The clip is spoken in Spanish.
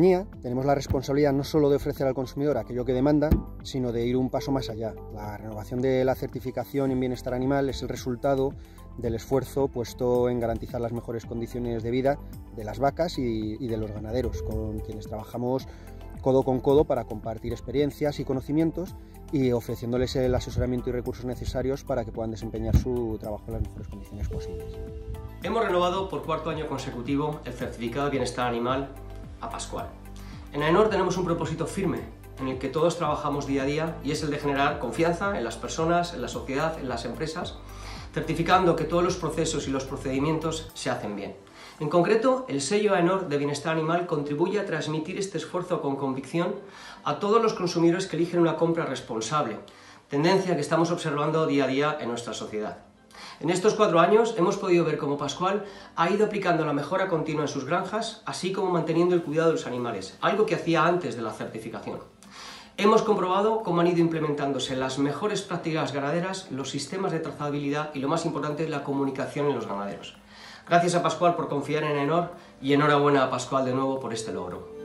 compañía tenemos la responsabilidad no solo de ofrecer al consumidor aquello que demanda, sino de ir un paso más allá. La renovación de la certificación en bienestar animal es el resultado del esfuerzo puesto en garantizar las mejores condiciones de vida de las vacas y de los ganaderos, con quienes trabajamos codo con codo para compartir experiencias y conocimientos y ofreciéndoles el asesoramiento y recursos necesarios para que puedan desempeñar su trabajo en las mejores condiciones posibles. Hemos renovado por cuarto año consecutivo el certificado de bienestar animal a Pascual. En AENOR tenemos un propósito firme en el que todos trabajamos día a día y es el de generar confianza en las personas, en la sociedad, en las empresas, certificando que todos los procesos y los procedimientos se hacen bien. En concreto, el sello AENOR de Bienestar Animal contribuye a transmitir este esfuerzo con convicción a todos los consumidores que eligen una compra responsable, tendencia que estamos observando día a día en nuestra sociedad. En estos 4 años hemos podido ver cómo Pascual ha ido aplicando la mejora continua en sus granjas, así como manteniendo el cuidado de los animales, algo que hacía antes de la certificación. Hemos comprobado cómo han ido implementándose las mejores prácticas ganaderas, los sistemas de trazabilidad y, lo más importante, la comunicación en los ganaderos. Gracias a Pascual por confiar en AENOR y enhorabuena a Pascual de nuevo por este logro.